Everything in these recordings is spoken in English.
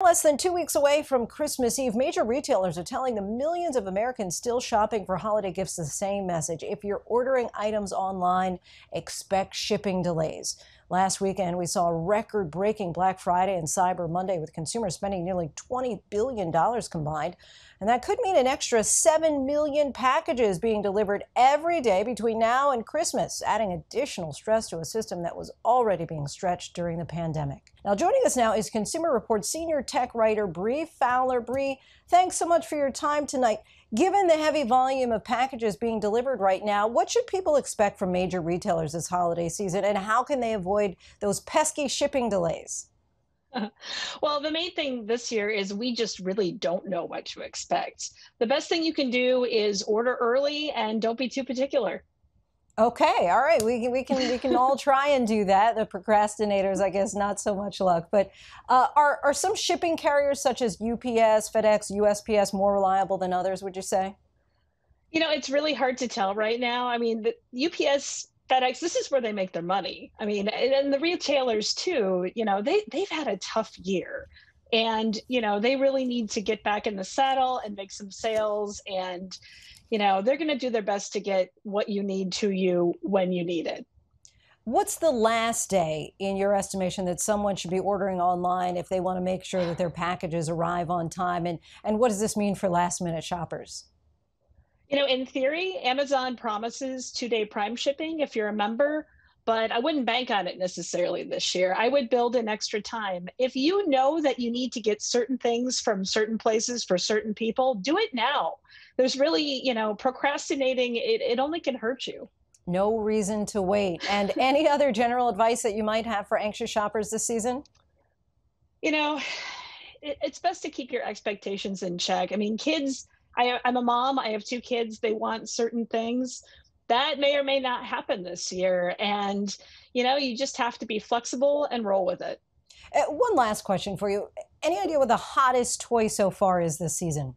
Less than 2 weeks away from Christmas Eve, major retailers are telling the millions of Americans still shopping for holiday gifts the same message. If you're ordering items online, expect shipping delays. Last weekend, we saw record-breaking Black Friday and Cyber Monday, with consumers spending nearly $20 billion combined. And that could mean an extra 7 million packages being delivered every day between now and Christmas, adding additional stress to a system that was already being stretched during the pandemic. Now, joining us now is Consumer Reports senior tech writer Bree Fowler. Bree, thanks so much for your time tonight. Given the heavy volume of packages being delivered right now, what should people expect from major retailers this holiday season, and how can they avoid those pesky shipping delays? Well, the main thing this year is we just really don't know what to expect. The best thing you can do is order early and don't be too particular. Okay, all right, we can all try and do that. The procrastinators, I guess, not so much luck. But are some shipping carriers such as UPS, FedEx, USPS more reliable than others, would you say? You know, it's really hard to tell right now. I mean, the UPS, FedEx, this is where they make their money. I mean, and the retailers too, you know, they've had a tough year. And, you know, they really need to get back in the saddle and make some sales. And, you know, they're going to do their best to get what you need to you when you need it. What's the last day, in your estimation, that someone should be ordering online if they want to make sure that their packages arrive on time? And what does this mean for last-minute shoppers? You know, in theory, Amazon promises two-day prime shipping if you're a member. But I wouldn't bank on it necessarily this year. I would build in extra time. If you know that you need to get certain things from certain places for certain people, do it now. There's really, you know, procrastinating, it only can hurt you. No reason to wait. And any other general advice that you might have for anxious shoppers this season? You know, it's best to keep your expectations in check. I mean, kids, I'm a mom, I have two kids, they want certain things. That may or may not happen this year. And, you know, you just have to be flexible and roll with it. One last question for you. Any idea what the hottest toy so far is this season?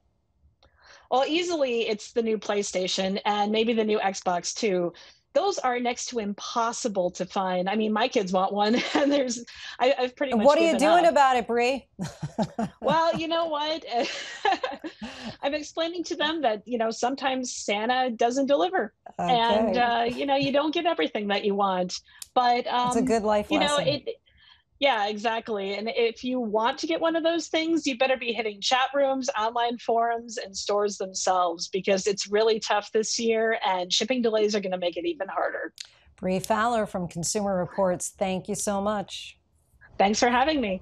Well, easily it's the new PlayStation and maybe the new Xbox too. Those are next to impossible to find. I mean, my kids want one, and there's, I've pretty much. What are you doing about it, Bree? Well, you know what? I'm explaining to them that, you know, sometimes Santa doesn't deliver, okay. And you know, you don't get everything that you want. But it's a good life lesson. You know, yeah, exactly. And if you want to get one of those things, you better be hitting chat rooms, online forums, and stores themselves, because it's really tough this year, and shipping delays are going to make it even harder. Bree Fowler from Consumer Reports, thank you so much. Thanks for having me.